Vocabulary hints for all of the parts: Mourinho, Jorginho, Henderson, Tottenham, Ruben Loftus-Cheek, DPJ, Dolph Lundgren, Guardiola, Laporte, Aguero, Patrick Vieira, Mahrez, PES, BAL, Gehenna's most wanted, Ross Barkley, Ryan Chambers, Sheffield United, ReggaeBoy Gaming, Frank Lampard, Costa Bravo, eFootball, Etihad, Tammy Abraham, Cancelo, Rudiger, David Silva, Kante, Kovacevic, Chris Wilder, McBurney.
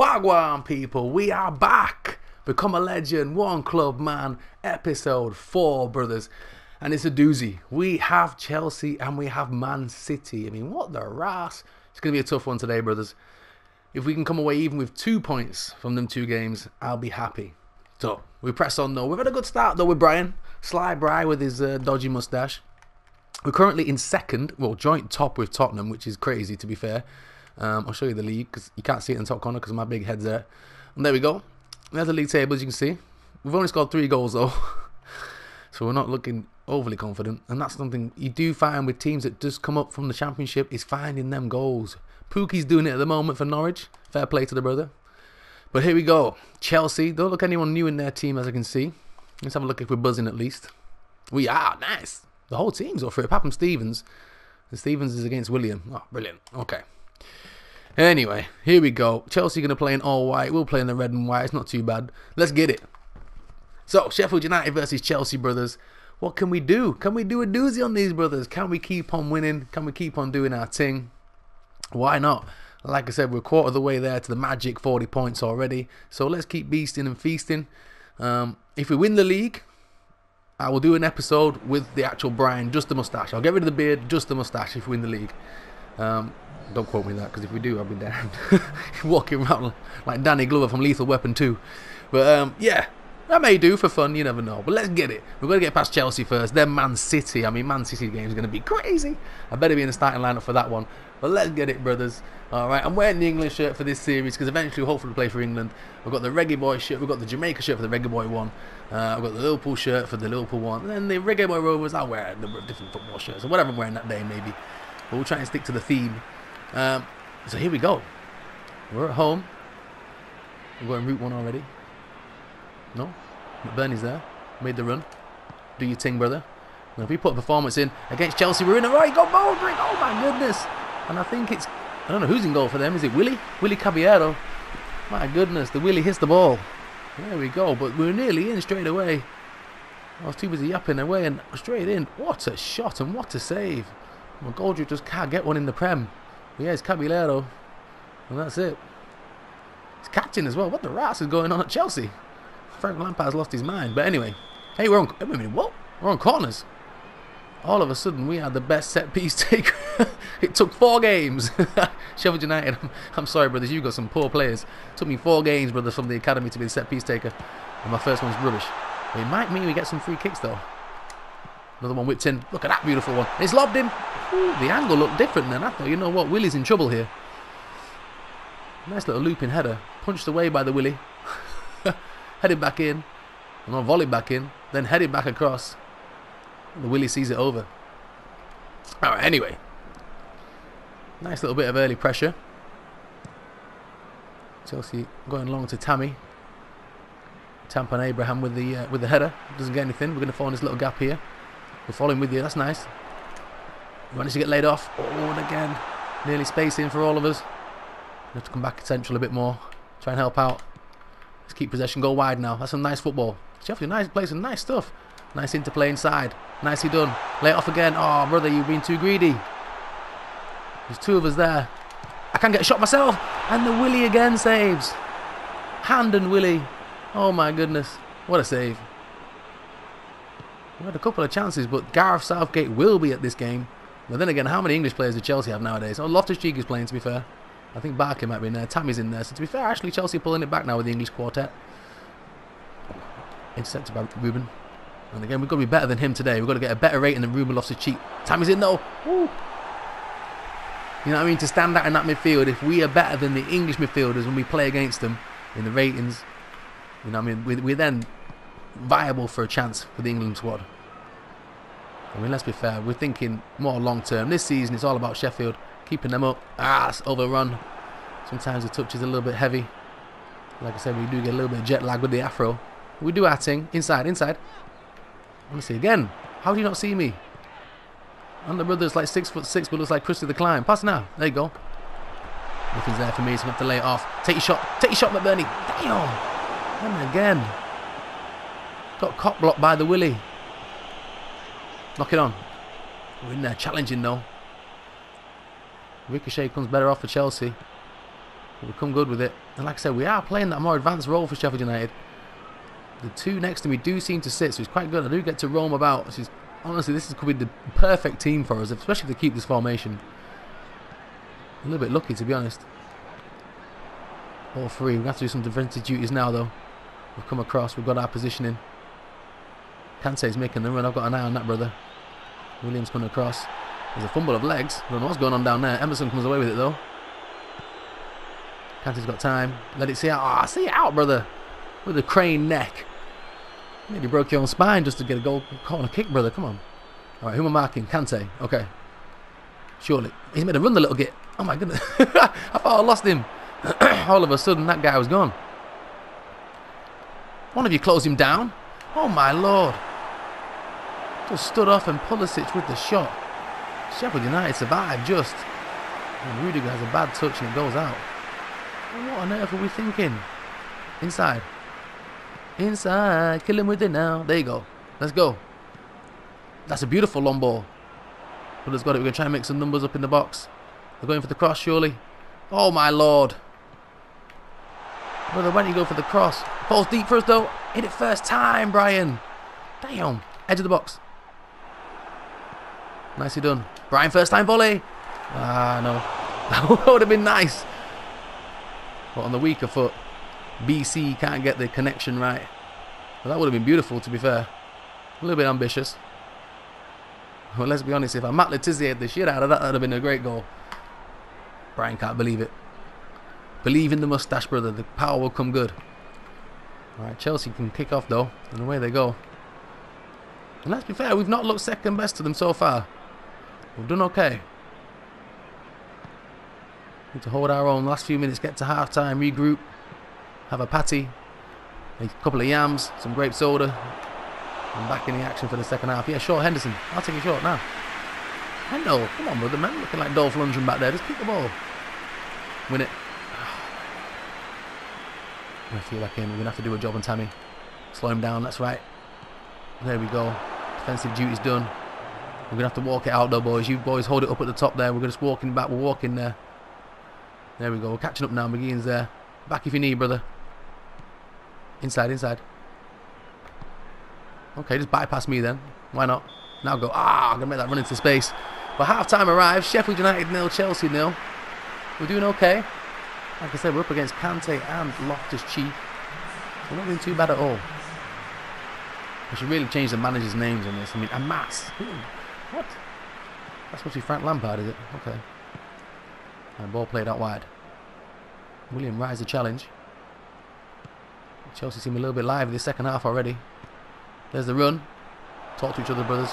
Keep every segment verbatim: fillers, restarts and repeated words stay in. Wagwan, people, we are back. Become a legend, one club man, episode four, brothers. And it's a doozy. We have Chelsea and we have Man City. I mean, what the rass. It's going to be a tough one today, brothers. If we can come away even with two points from them two games, I'll be happy. So, we press on though. We've had a good start though with Brian. Sly Bry with his uh, dodgy moustache. We're currently in second, well, joint top with Tottenham, which is crazy to be fair. Um, I'll show you the league because you can't see it in the top corner because my big head's there. And there we go. There's the league table, as you can see. We've only scored three goals though. So we're not looking overly confident. And that's something you do find with teams that just come up from the Championship, is finding them goals. Pookie's doing it at the moment for Norwich. Fair play to the brother. But here we go. Chelsea. Don't look anyone new in their team, as I can see. Let's have a look if we're buzzing at least. We are. Nice. The whole team's up for it. Apart from Stevens. And Stevens is against William. Oh, brilliant. Okay. Anyway, here we go. Chelsea going to play in all white. We'll play in the red and white. It's not too bad. Let's get it. So, Sheffield United versus Chelsea, brothers. What can we do? Can we do a doozy on these brothers? Can we keep on winning? Can we keep on doing our thing? Why not? Like I said, we're a quarter of the way there to the magic forty points already. So let's keep beasting and feasting. Um, if we win the league, I will do an episode with the actual Brian, just the moustache. I'll get rid of the beard, just the moustache if we win the league. Um, don't quote me on that, because if we do, I'll be damned. Walking around like Danny Glover from Lethal Weapon two. But um, yeah, that may do for fun, you never know. But let's get it. We've got to get past Chelsea first, then Man City. I mean, Man City game is going to be crazy. I better be in the starting lineup for that one. But let's get it, brothers. Alright, I'm wearing the English shirt for this series because eventually, hopefully, we'll play for England. We've got the ReggaeBoy shirt, we've got the Jamaica shirt for the ReggaeBoy one. Uh, I've got the Liverpool shirt for the Liverpool one. And then the ReggaeBoy Rovers, I'll wear a number of different football shirts or whatever I'm wearing that day, maybe. But we'll try and stick to the theme. Um, so here we go. We're at home. We're going Route one already. No? McBurney's there. Made the run. Do your ting, brother. And if we put a performance in against Chelsea, we're in the right. Go McGoldrick! Oh my goodness! And I think it's, I don't know who's in goal for them. Is it Willie? Willie Caballero. My goodness, the Willie hits the ball. There we go, but we're nearly in straight away. I was too busy yapping away and straight in. What a shot and what a save. McGoldrick just can't get one in the Prem. But yeah, it's Caballero. And that's it. It's captain as well. What the rats is going on at Chelsea? Frank Lampard's lost his mind. But anyway, hey, we're on, wait a minute, what? We're on corners. All of a sudden, we had the best set-piece taker. It took four games. Sheffield United, I'm, I'm sorry, brothers, you've got some poor players. It took me four games, brothers, from the academy to be the set-piece taker. And my first one's rubbish. It might mean we get some free kicks, though. Another one whipped in. Look at that beautiful one. It's lobbed in. Ooh, the angle looked different then. I thought, you know what, Willie's in trouble here. Nice little looping header. Punched away by the Willie. Headed back in. And then volleyed back in. Then headed back across. The Willie sees it over. Alright, anyway. Nice little bit of early pressure. Chelsea going long to Tammy. Tammy Abraham with the uh, with the header. Doesn't get anything. We're going to fall in this little gap here. We're following with you. That's nice. We managed to get laid off. Oh, and again. Nearly spacing for all of us. We have to come back central a bit more. Try and help out. Let's keep possession. Go wide now. That's some nice football. Sheffield United plays some nice stuff. Nice interplay inside. Nicely done. Lay it off again. Oh, brother, you've been too greedy. There's two of us there. I can't get a shot myself. And the Willie again saves. Hand and Willie. Oh, my goodness. What a save. We had a couple of chances, but Gareth Southgate will be at this game. But then again, how many English players do Chelsea have nowadays? Oh, Loftus-Cheek is playing, to be fair. I think Barkley might be in there. Tammy's in there. So, to be fair, actually, Chelsea pulling it back now with the English quartet. Intercepted by Ruben. And again, we've got to be better than him today. We've got to get a better rating than Ruben Loftus-Cheek. Tammy's in though. Woo. You know what I mean? To stand out in that midfield, if we are better than the English midfielders when we play against them in the ratings, you know what I mean? We're, we're then viable for a chance for the England squad. I mean, let's be fair. We're thinking more long-term. This season, it's all about Sheffield. Keeping them up. Ah, it's overrun. Sometimes the touch is a little bit heavy. Like I said, we do get a little bit of jet lag with the afro. We do our thing. Inside, inside. Honestly, again, how do you not see me? And the brother's like six foot six, but looks like Christy the Climb. Pass now. There you go. Nothing's there for me, so I'm going to have to lay it off. Take your shot. Take your shot, McBurney. Damn. And again. Got cop blocked by the Willie. Knock it on. We're in there challenging, though. Ricochet comes better off for Chelsea. We'll come good with it. And like I said, we are playing that more advanced role for Sheffield United. The two next to me do seem to sit, so it's quite good. I do get to roam about. Which is, honestly, this could be the perfect team for us, especially if they keep this formation. A little bit lucky, to be honest. All three. We've got to do some defensive duties now, though. We've come across. We've got our positioning. Kante's making the run. I've got an eye on that, brother. Williams coming across. There's a fumble of legs. I don't know what's going on down there. Emerson comes away with it, though. Kante's got time. Let it see out. Ah, oh, see it out, brother. With a crane neck. Maybe broke your own spine just to get a goal corner kick, brother. Come on. All right, who am I marking? Kante. Okay. Surely. He's made a run, the little git. Oh, my goodness. I thought I lost him. All of a sudden, that guy was gone. One of you closed him down. Oh, my Lord. Just stood off and Pulisic with the shot. Sheffield United survived just. And Rudiger has a bad touch and it goes out. What on earth are we thinking? Inside. Inside. Kill him with it now. There you go. Let's go. That's a beautiful long ball. Brother's got it. We're going to try and make some numbers up in the box. They're going for the cross, surely. Oh, my Lord. Brother, why don't you go for the cross? Falls deep for us, though. Hit it first time, Brian. Damn. Edge of the box. Nicely done. Brian, first time volley. Ah, no. That would have been nice. But on the weaker foot, B C can't get the connection right. Well, that would have been beautiful, to be fair. A little bit ambitious. Well, let's be honest. If I Matt Letizia had the shit out of that, that would have been a great goal. Brian can't believe it. Believe in the moustache, brother. The power will come good. All right, Chelsea can kick off, though. And away they go. And let's be fair, we've not looked second best to them so far. We've done okay. Need to hold our own last few minutes, get to half-time, regroup, have a patty, a couple of yams, some grape soda, and back in the action for the second half. Yeah, short Henderson. I'll take a short now. Hendo, come on, brother, man. Looking like Dolph Lundgren back there. Just kick the ball. Win it. I feel like him. We're going to have to do a job on Tammy. Slow him down, that's right. There we go. Defensive duty's done. We're going to have to walk it out, though, boys. You boys hold it up at the top there. We're just walking back. We're walking there. There we go. We're catching up now. McGeehan's there. Back if you need, brother. Inside, inside. Okay, just bypass me then. Why not? Now go. Ah, I'm going to make that run into space. But half-time arrives. Sheffield United nil, Chelsea nil. We're doing okay. Like I said, we're up against Kante and Loftus-Cheek. We're not doing too bad at all. I should really change the manager's names on this. I mean, Amas. What? That's supposed to be Frank Lampard, is it? Okay. And ball played out wide. William Rice, a challenge. Chelsea seem a little bit live in the second half already. There's the run. Talk to each other, brothers.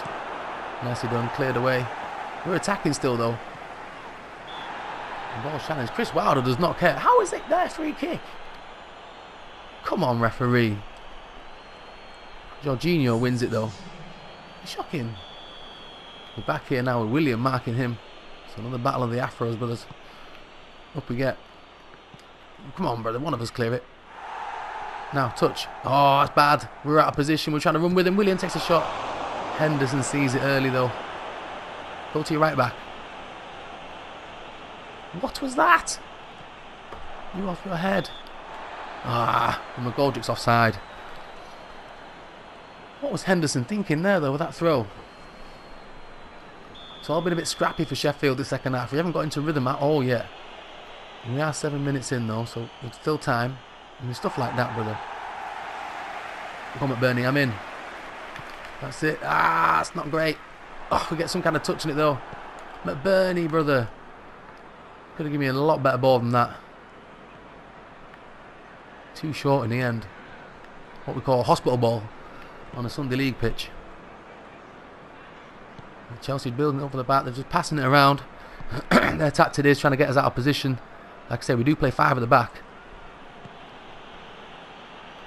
Nicely done. Cleared away. We're attacking still, though. Ball challenge. Chris Wilder does not care. How is it there? Free kick. Come on, referee. Jorginho wins it, though. Shocking. We're back here now with William marking him. It's another battle of the Afros, brothers. Up we get. Come on, brother. One of us clear it. Now, touch. Oh, that's bad. We're out of position. We're trying to run with him. William takes a shot. Henderson sees it early, though. Go to your right back. What was that? You off your head. Ah, and McGoldrick's offside. What was Henderson thinking there, though, with that throw? It's all been a bit scrappy for Sheffield this second half. We haven't got into rhythm at all yet. We are seven minutes in, though, so it's still time. I mean, stuff like that, brother. Come on, Bernie, I'm in. That's it. Ah, it's not great. Oh, we get some kind of touch in it, though. McBurney, brother. Could have given me a lot better ball than that. Too short in the end. What we call a hospital ball on a Sunday league pitch. Chelsea building over the back. They're just passing it around. Their tactic is trying to get us out of position. Like I said, we do play five at the back.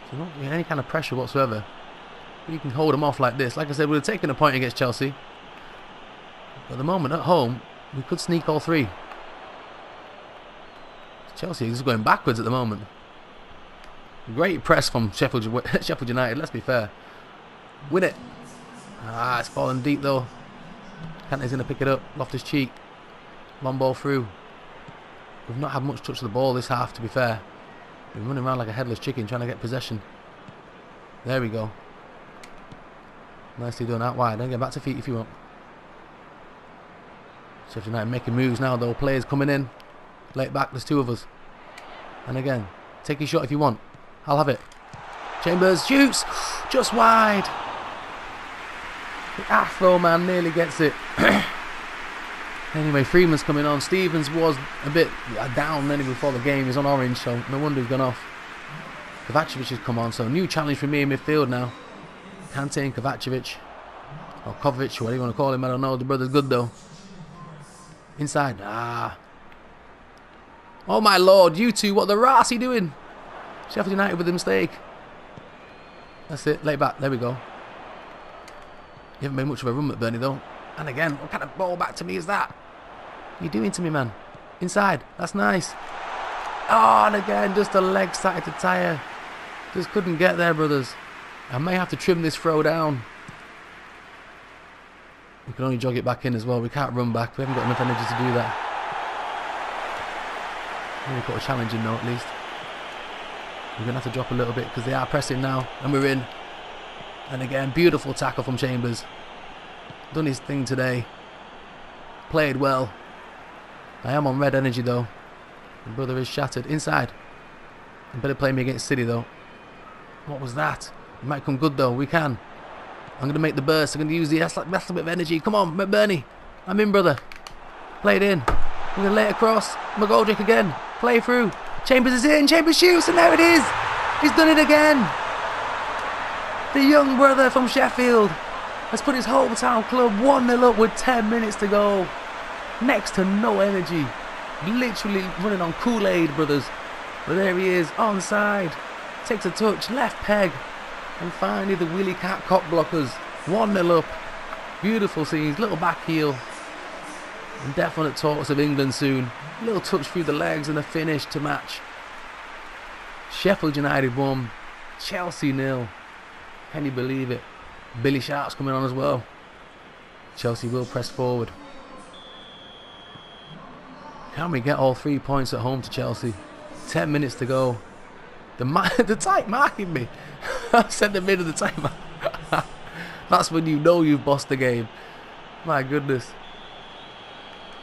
So not getting any kind of pressure whatsoever. But you can hold them off like this. Like I said, we would have taken a point against Chelsea. But at the moment, at home, we could sneak all three. Chelsea is going backwards at the moment. Great press from Sheffield, Sheffield United, let's be fair. Win it. Ah, it's fallen deep, though. Kante's going to pick it up. Loftus-Cheek. Long ball through. We've not had much touch of the ball this half, to be fair. We've been running around like a headless chicken trying to get possession. There we go. Nicely done out wide. Then get back to feet if you want. Sheffield United making moves now though. Players coming in. Late back, there's two of us. And again, take your shot if you want. I'll have it. Chambers shoots. Just wide. The Afro man nearly gets it. Anyway, Freeman's coming on. Stevens was a bit down then before the game. He's on orange, so no wonder he's gone off. Kovacevic has come on, so new challenge for me in midfield now. Kante and Kovacevic. Or Kovacic, whatever you want to call him. I don't know. The brother's good though. Inside. Ah. Oh my lord, you two, what the rat is he doing? Sheffield United with a mistake. That's it, lay back. There we go. You haven't made much of a run at Burnley though. And again, what kind of ball back to me is that? What are you doing to me, man? Inside. That's nice. Oh, and again, just the leg started to tire. Just couldn't get there, brothers. I may have to trim this throw down. We can only jog it back in as well. We can't run back. We haven't got enough energy to do that. We've got a challenging note, at least. We're going to have to drop a little bit because they are pressing now. And we're in. And again, beautiful tackle from Chambers. Done his thing today. Played well. I am on red energy, though. My brother is shattered. Inside. You better play me against City, though. What was that? It might come good, though. We can. I'm going to make the burst. I'm going to use the... That's, like, that's a bit of energy. Come on, McBurney. I'm in, brother. Play it in. I'm going to lay it across. McGoldrick again. Play through. Chambers is in. Chambers shoots, and there it is. He's done it again. The young brother from Sheffield has put his hometown club one nil up with ten minutes to go. Next to no energy. Literally running on Kool-Aid, brothers. But there he is, onside. Takes a touch, left peg. And finally the Willie Cat cop blockers. one nil up. Beautiful scenes, little back heel. And definite talks of England soon. Little touch through the legs and a finish to match. Sheffield United won. Chelsea nil. Can you believe it? Billy Sharp's coming on as well. Chelsea will press forward. Can we get all three points at home to Chelsea? Ten minutes to go. The ma the tight marking me. I said the mid of the tight. That's when you know you've bossed the game. My goodness.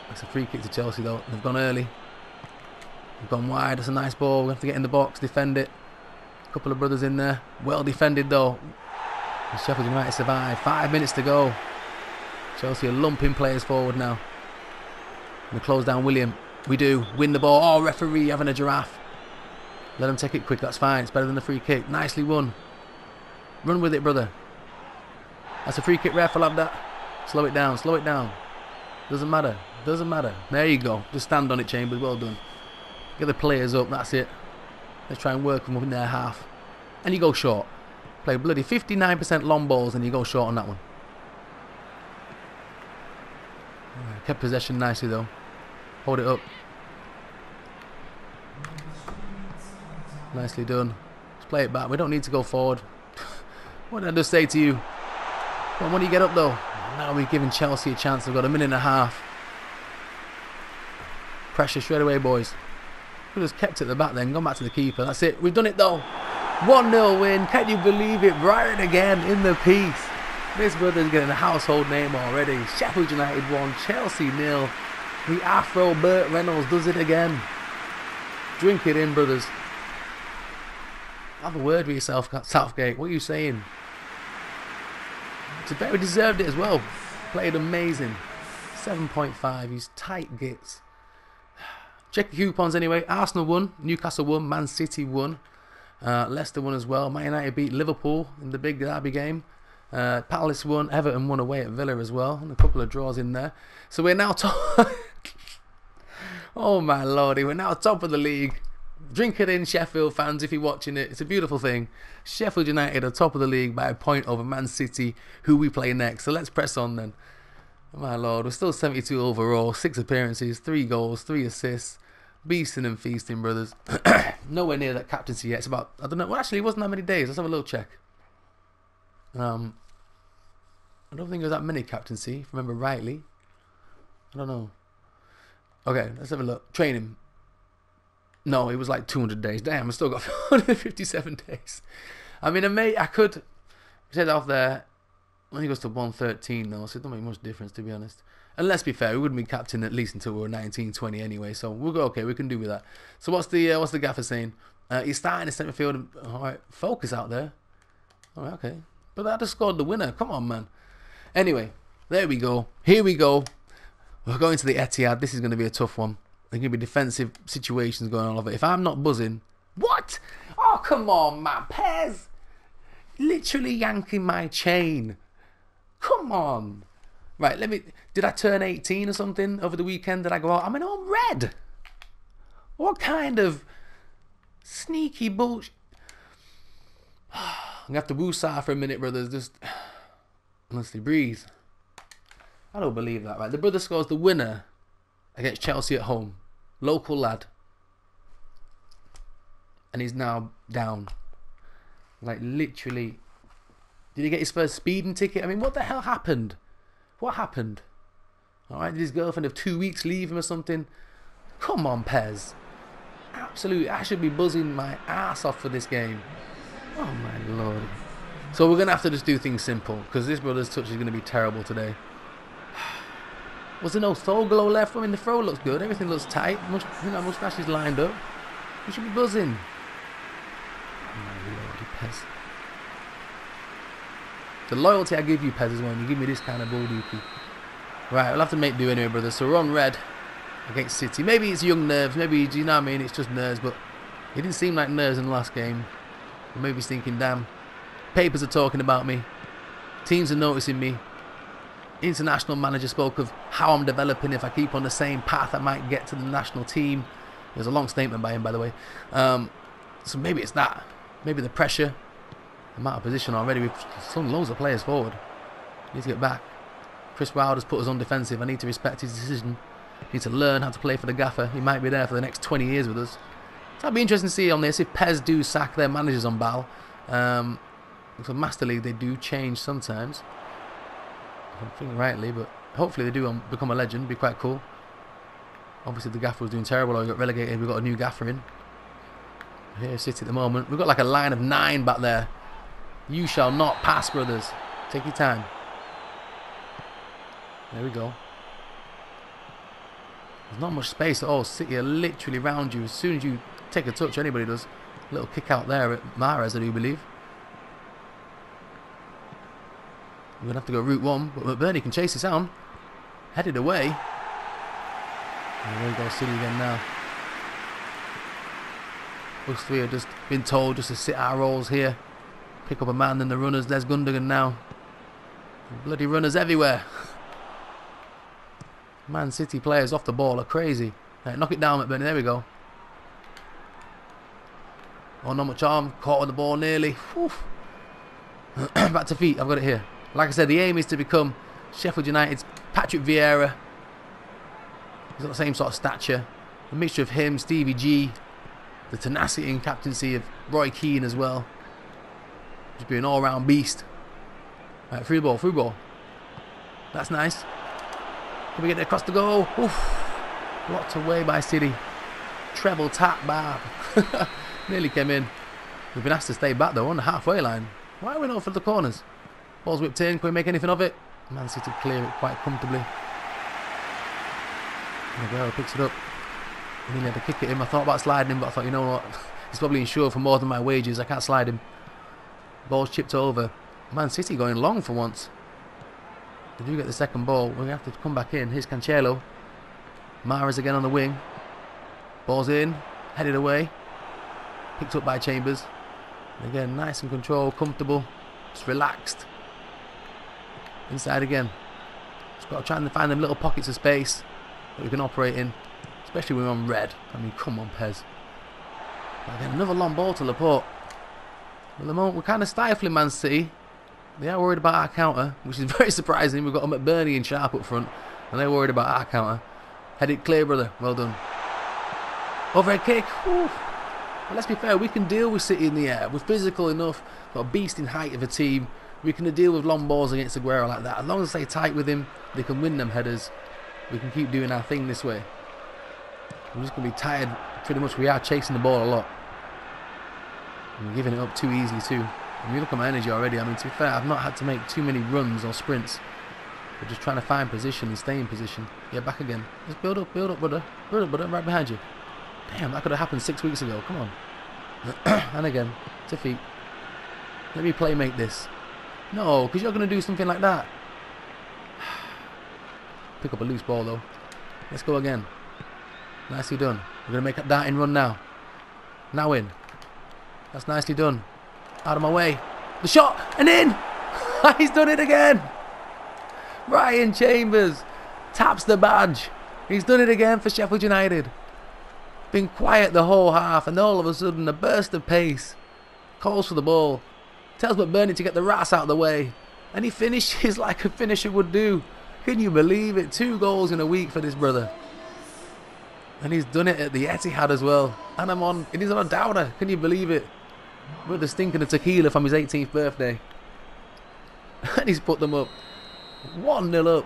That's a free kick to Chelsea though. They've gone early. They've gone wide. That's a nice ball. We have to get in the box, defend it. A couple of brothers in there. Well defended though. And Sheffield United survive. Five minutes to go. Chelsea are lumping players forward now. And they close down William. We do. Win the ball. Oh, referee having a giraffe. Let him take it quick. That's fine. It's better than the free kick. Nicely won. Run with it, brother. That's a free kick, ref. I'll have that. Slow it down. Slow it down. Doesn't matter. Doesn't matter. There you go. Just stand on it, Chambers. Well done. Get the players up. That's it. Let's try and work them up in their half. And you go short. Play bloody fifty-nine percent long balls and you go short on that one. Right, kept possession nicely though. Hold it up. Nicely done. Let's play it back. We don't need to go forward. What did I just say to you? Well, when do you get up though? Now we're giving Chelsea a chance. They've got a minute and a half. Pressure straight away, boys. Could have just kept it at the back then. Gone back to the keeper. That's it. We've done it though. one nil win, can you believe it? Brighton again in the piece. This brother's getting a household name already. Sheffield United won, Chelsea nil. The Afro Burt Reynolds does it again. Drink it in, brothers. Have a word with yourself, Southgate. What are you saying? It's very deserved it as well. Played amazing. seven point five, he's tight gits. Check your coupons anyway. Arsenal won, Newcastle won, Man City won. Uh, Leicester won as well. Man United beat Liverpool in the big derby game. Uh, Palace won. Everton won away at Villa as well, and a couple of draws in there. So we're now top. Oh my lordy, we're now top of the league. Drink it in, Sheffield fans, if you're watching it. It's a beautiful thing. Sheffield United are top of the league by a point over Man City, who we play next. So let's press on then. Oh my lord, we're still seventy-two overall, six appearances, three goals, three assists. Beasting and feasting, brothers. Nowhere near that captaincy yet. It's about, I don't know. Well, actually, it wasn't that many days. Let's have a little check. Um, I don't think it was that many captaincy, if I remember rightly. I don't know. Okay, let's have a look. Training. No, it was like two hundred days. Damn, I still got one hundred fifty-seven days. I mean, I may, I could set off there. When he goes to one thirteen, though, so it don't make much difference, to be honest. And let's be fair, we wouldn't be captain at least until we were nineteen, twenty anyway. So we'll go, okay, we can do with that. So what's the uh, what's the gaffer saying? Uh, he's starting in centre field. All right, focus out there. All right, okay. But that just scored the winner. Come on, man. Anyway, there we go. Here we go. We're going to the Etihad. This is going to be a tough one. There's going to be defensive situations going on all over. If I'm not buzzing, what? Oh, come on, man. Pez. Literally yanking my chain. Come on. Right, let me... Did I turn eighteen or something over the weekend? Did I go out? I mean, I'm red. What kind of sneaky bullshit? I'm going to have to woosah for a minute, brothers. Just... honestly, breathe. I don't believe that, right? The brother scores the winner against Chelsea at home. Local lad. And he's now down. Like, literally... Did he get his first speeding ticket? I mean, what the hell happened? What happened? All right, did his girlfriend of two weeks leave him or something? Come on, Pez. Absolutely, I should be buzzing my ass off for this game. Oh, my Lord. So we're going to have to just do things simple, because this brother's touch is going to be terrible today. Was there no soul glow left? I mean, the throw looks good. Everything looks tight. Much, you know, mustache is lined up. We should be buzzing. Oh, my Lord, Pez. The loyalty I give you, Pez, is when you give me this kind of ball, doopy. Right, we'll have to make do anyway, brother. So we're on red against City. Maybe it's young nerves. Maybe, you know what I mean? It's just nerves, but it didn't seem like nerves in the last game. Or maybe he's thinking, damn, papers are talking about me. Teams are noticing me. International manager spoke of how I'm developing. If I keep on the same path, I might get to the national team. It was a long statement by him, by the way. Um, so maybe it's that. Maybe the pressure. I'm out of position already. We've thrown loads of players forward. Need to get back. Chris Wilder's put us on defensive. I need to respect his decision. Need to learn how to play for the gaffer. He might be there for the next twenty years with us. That'd be interesting to see on this if Pez do sack their managers on Bal. Um, for Master League, they do change sometimes. I don't think rightly, but hopefully they do become a legend. It'd be quite cool. Obviously, the gaffer was doing terrible. Or he got relegated. We've got a new gaffer in. Here's City at the moment. We've got like a line of nine back there. You shall not pass, brothers. Take your time. There we go. There's not much space at all. City are literally round you. As soon as you take a touch, anybody does. Little kick out there at Mahrez, I do believe. We're going to have to go route one, but McBurney can chase it down. Headed away. And there we go, City again now. Us three have just been told just to sit our roles here. Pick up a man, then the runners. There's Gundogan now. Bloody runners everywhere. Man City players off the ball are crazy. Right, knock it down, McBurney. There we go. Oh, not much arm. Caught on the ball nearly. Back to feet. I've got it here. Like I said, the aim is to become Sheffield United's Patrick Vieira. He's got the same sort of stature. A mixture of him, Stevie G, the tenacity and captaincy of Roy Keane as well. Just be an all-round beast. Right, through ball, through ball. That's nice. Can we get it across the goal? Oof. Blocked away by City. Treble tap, Barb. Nearly came in. We've been asked to stay back, though, on the halfway line. Why are we not for the corners? Ball's whipped in. Can we make anything of it? Man City clear it quite comfortably. Aguero picks it up. I mean, he had to kick it in. I thought about sliding him, but I thought, you know what? He's probably insured for more than my wages. I can't slide him. Ball's chipped over. Man City going long for once. They do get the second ball. We're going to have to come back in. Here's Cancelo. Mahrez again on the wing. Ball's in. Headed away. Picked up by Chambers. And again, nice and controlled, comfortable. Just relaxed. Inside again. Just got to try and find them little pockets of space that we can operate in. Especially when we're on red. I mean, come on, Pez. Again, another long ball to Laporte. At the moment, we're kind of stifling Man City. They are worried about our counter, which is very surprising. We've got McBurney and Sharp up front, and they're worried about our counter. Head it clear, brother. Well done. Overhead kick. Woo. But let's be fair, we can deal with City in the air. We're physical enough. Got a beast in height of a team. We can deal with long balls against Aguero like that. As long as they stay tight with him, they can win them headers. We can keep doing our thing this way. We're just going to be tired, pretty much we are chasing the ball a lot. And we're giving it up too easy too. When you look at my energy already, I mean, to be fair, I've not had to make too many runs or sprints. We're just trying to find position and stay in position. Yeah, back again. Just build up, build up, brother. Build up, brother, right behind you. Damn, that could have happened six weeks ago. Come on. And again, defeat. Let me play make this. No, because you're going to do something like that. Pick up a loose ball, though. Let's go again. Nicely done. We're going to make a darting run now. Now in. That's nicely done. Out of my way. The shot, and in! He's done it again! Ryan Chambers taps the badge. He's done it again for Sheffield United. Been quiet the whole half, and all of a sudden a burst of pace. Calls for the ball. Tells McBurney to get the rats out of the way. And he finishes like a finisher would do. Can you believe it? Two goals in a week for this brother. And he's done it at the Etihad as well. And I'm on, it is on a downer. Can you believe it? Brother's stinking of tequila from his eighteenth birthday. And he's put them up. one nil up.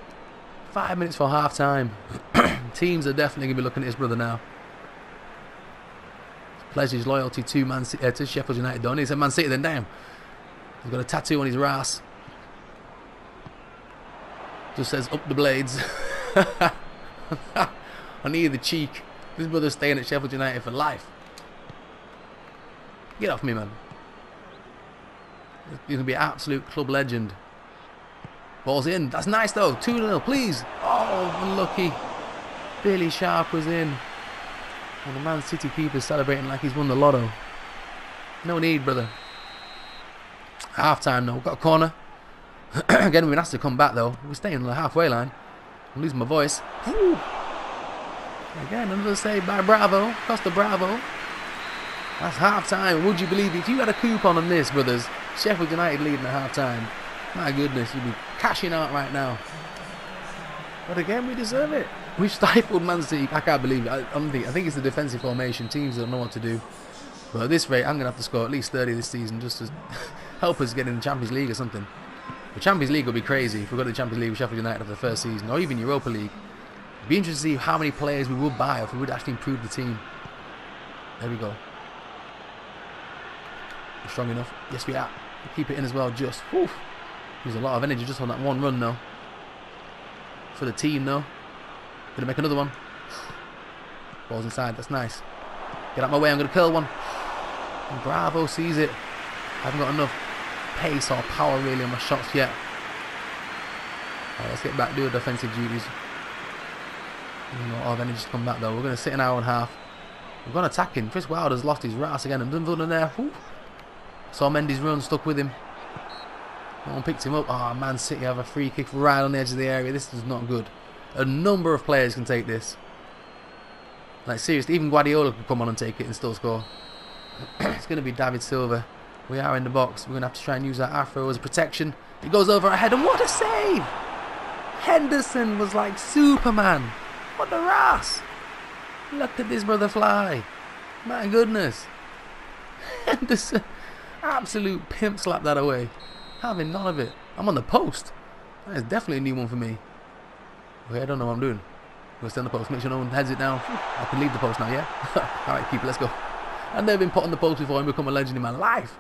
Five minutes for half time. Teams are definitely going to be looking at his brother now. Pledges his loyalty to, Man City, uh, to Sheffield United. Don't he? He said Man City then, damn. He's got a tattoo on his ass. Just says up the blades. On either cheek. This brother's staying at Sheffield United for life. Get off me, man. He's going to be an absolute club legend. Ball's in. That's nice, though. two nil, please. Oh, unlucky. Billy Sharp was in. And the Man City keeper's celebrating like he's won the lotto. No need, brother. Half time, though. We've got a corner. Again, we've been asked to come back, though. We're staying on the halfway line. I'm losing my voice. Woo. Again, another save by Bravo. Costa Bravo. That's half time. Would you believe it? If you had a coupon on this, brothers, Sheffield United leading at half time. My goodness, you'd be cashing out right now. But again, we deserve it. We've stifled Man City. I can't believe it. I, I think it's the defensive formation. Teams don't know what to do. But at this rate, I'm going to have to score at least thirty this season just to help us get in the Champions League or something. The Champions League would be crazy if we got the Champions League with Sheffield United after the first season, or even Europa League. It'd be interesting to see how many players we would buy if we would actually improve the team. There we go. We're strong enough. Yes, we are. We keep it in as well. Just. Whew. There's a lot of energy just on that one run, though. For the team, though. Gonna make another one. Ball's inside. That's nice. Get out my way. I'm gonna curl one. And Bravo sees it. I haven't got enough pace or power really on my shots yet. All right, let's get back. Do our defensive duties. A lot of energy's come back, though. We're gonna sit an hour and a half. We've gone attacking. Chris Wilder's lost his rass again. And done in there. Woo. Saw Mendy's run. Stuck with him. No one picked him up. Oh, Man City have a free kick right on the edge of the area. This is not good. A number of players can take this. Like, seriously, even Guardiola could come on and take it and still score. It's going to be David Silva. We are in the box. We're going to have to try and use that afro as protection. It goes over our head, and what a save! Henderson was like Superman. What the ass! Look at this brother fly. My goodness. Henderson. Absolute pimp slap that away. Having none of it. I'm on the post. That is definitely a new one for me. Okay, I don't know what I'm doing. We'll stay on the post. Make sure no one heads it down. I can leave the post now, yeah? Alright, keep it. Let's go. I've never been put on the post before and become a legend in my life.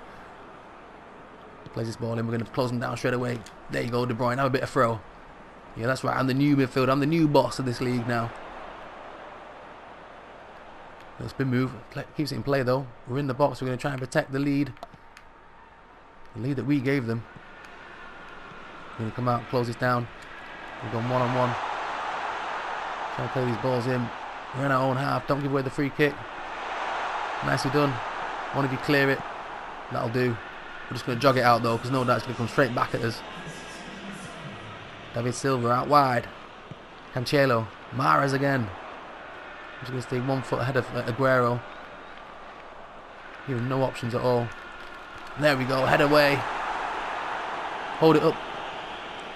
Plays this ball in. We're going to close them down straight away. There you go, De Bruyne. Have a bit of throw. Yeah, that's right. I'm the new midfielder. I'm the new boss of this league now. Little spin move. Keeps it in play, though. We're in the box. We're going to try and protect the lead. The lead that we gave them. We're going to come out, close this down. We've gone one on one. Trying to play these balls in. We're in our own half. Don't give away the free kick. Nicely done. One of you clear it. That'll do. We're just going to jog it out, though, because no doubt it's going to come straight back at us. David Silva out wide. Cancelo. Mahrez again. I'm just going to stay one foot ahead of Aguero. Even no options at all. There we go, head away. Hold it up.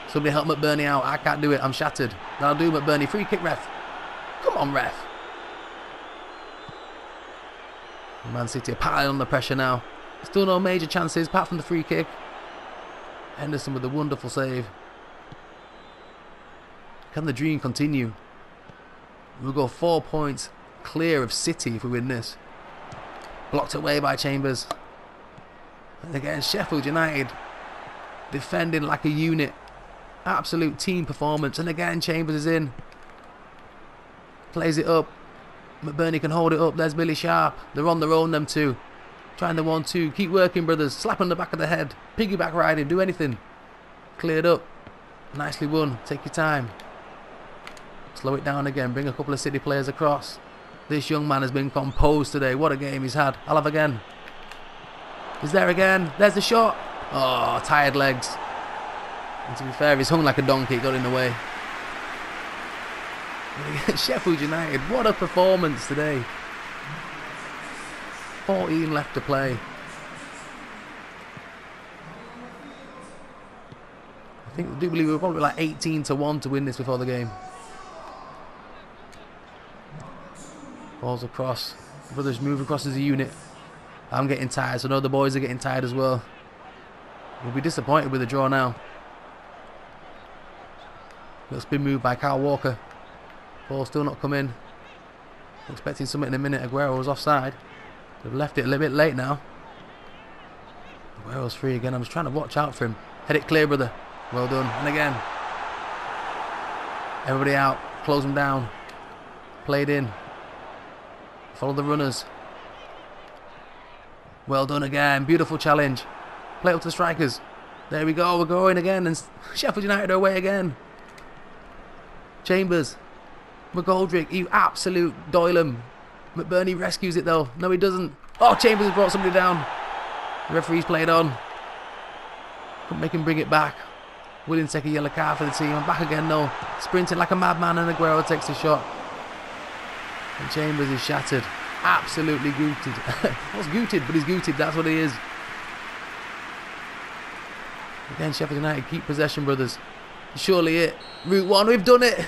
Somebody help McBurney out. I can't do it. I'm shattered. That'll do, McBurney. Free kick, ref. Come on, ref. Man City are piling on the pressure now. Still no major chances apart from the free kick. Henderson with a wonderful save. Can the dream continue? We'll go four points clear of City if we win this. Blocked away by Chambers. And again, Sheffield United defending like a unit. Absolute team performance. And again, Chambers is in. Plays it up. McBurney can hold it up. There's Billy Sharp. They're on their own, them two. Trying the one two. Keep working, brothers. Slap on the back of the head. Piggyback ride him. Do anything. Cleared up. Nicely won. Take your time. Slow it down again. Bring a couple of City players across. This young man has been composed today. What a game he's had. I'll have again. He's there again. There's the shot. Oh, tired legs. And to be fair, he's hung like a donkey. Got in the way. Sheffield United, what a performance today. fourteen left to play. I think, I do believe we were probably like eighteen to one to win this before the game. Balls across. Brothers move across as a unit. I'm getting tired, so I know the boys are getting tired as well. We'll be disappointed with the draw now. Little spin move by Kyle Walker. Ball still not come in. Expecting something in a minute. Aguero was offside. They've left it a little bit late now. Aguero's free again. I'm just trying to watch out for him. Head it clear, brother. Well done. And again. Everybody out. Close them down. Played in. Follow the runners. Well done again. Beautiful challenge. Play up to the strikers. There we go. We're going again. And Sheffield United are away again. Chambers. McGoldrick, you absolute doylem. McBurney rescues it though. No, he doesn't. Oh, Chambers has brought somebody down. The referee's played on. Couldn't make him bring it back. Williams take a yellow card for the team. I'm back again though. Sprinting like a madman, and Aguero takes the shot. And Chambers is shattered. Absolutely gooted. What's gooted? But he's gooted. That's what he is. Again, Sheffield United keep possession, brothers. Surely it. Route one. We've done it.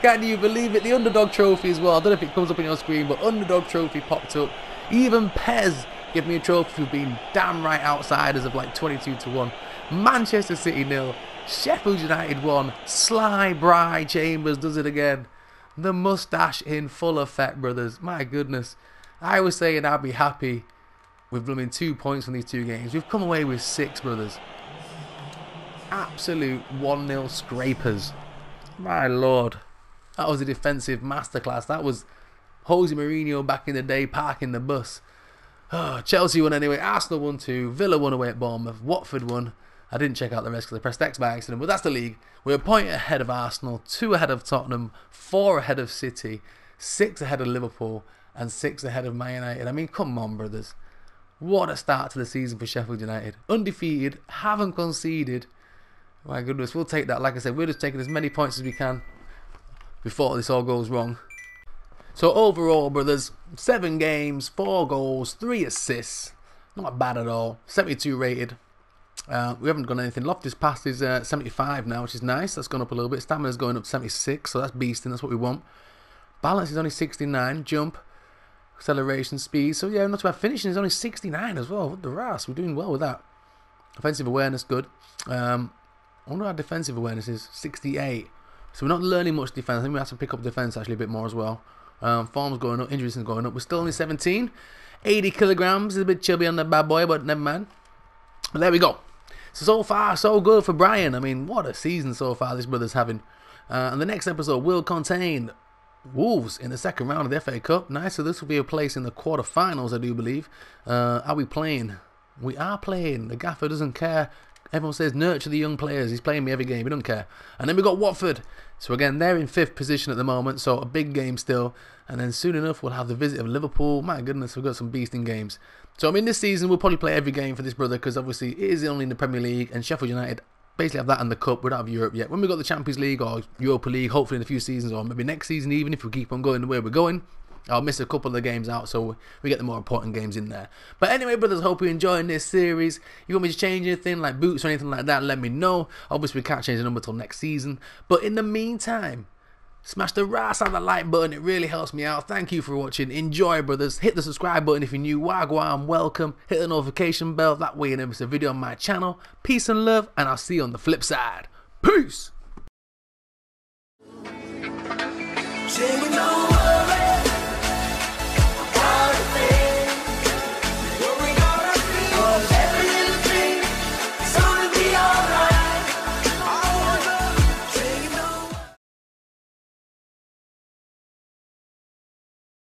Can you believe it? The Underdog Trophy as well. I don't know if it comes up on your screen, but Underdog Trophy popped up. Even Pez give me a trophy for being damn right outsiders of like twenty-two to one. Manchester City nil. Sheffield United one. Sly Bry Chambers does it again. The mustache in full effect, brothers. My goodness. I was saying I'd be happy with blooming two points from these two games. We've come away with six, brothers. Absolute one nil scrapers. My lord. That was a defensive masterclass. That was Jose Mourinho back in the day, parking the bus. Oh, Chelsea won anyway. Arsenal won two. Villa won away at Bournemouth. Watford won. I didn't check out the rest because I pressed X by accident. But that's the league. We're a point ahead of Arsenal, two ahead of Tottenham, four ahead of City, six ahead of Liverpool, and six ahead of Man United. I mean, come on, brothers. What a start to the season for Sheffield United. Undefeated, haven't conceded. My goodness, we'll take that. Like I said, we're just taking as many points as we can before this all goes wrong. So overall, brothers, seven games, four goals, three assists. Not bad at all. seventy-two rated. Uh, we haven't gone anything. Loftus Pass is uh, seventy-five now, which is nice. That's gone up a little bit. Stamina's going up seventy-six, so that's beasting. That's what we want. Balance is only sixty-nine. Jump, acceleration, speed. So yeah, not too bad. Finishing is only sixty-nine as well. What the rass? We're doing well with that. Offensive awareness, good. Um, I wonder what our defensive awareness is. sixty-eight. So we're not learning much defence. I think we have to pick up defence actually a bit more as well. Um, form's going up, injuries are going up. We're still only seventeen. eighty kilograms. It's a bit chubby on the bad boy, but never mind. But there we go. So, so far, so good for Brian. I mean, what a season so far this brother's having. Uh, and the next episode will contain Wolves in the second round of the F A Cup. Nice. So this will be a place in the quarterfinals, I do believe. Uh, are we playing? We are playing. The gaffer doesn't care. Everyone says nurture the young players. He's playing me every game. He don't care. And then we got Watford. So again, they're in fifth position at the moment. So a big game still. And then soon enough, we'll have the visit of Liverpool. My goodness, we've got some beasting games. So I mean, this season we'll probably play every game for this brother because obviously it is only in the Premier League, and Sheffield United basically have that and the Cup. We don't have Europe yet. When we got the Champions League or Europa League, hopefully in a few seasons or maybe next season even if we keep on going the way we're going. I'll miss a couple of the games out, so we get the more important games in there. But anyway, brothers, hope you're enjoying this series. If you want me to change anything, like boots or anything like that, let me know. Obviously, we can't change the number till next season. But in the meantime, smash the rass on the like button. It really helps me out. Thank you for watching. Enjoy, brothers. Hit the subscribe button if you're new. Wagwan, welcome. Hit the notification bell. That way you never miss a video on my channel. Peace and love, and I'll see you on the flip side. Peace!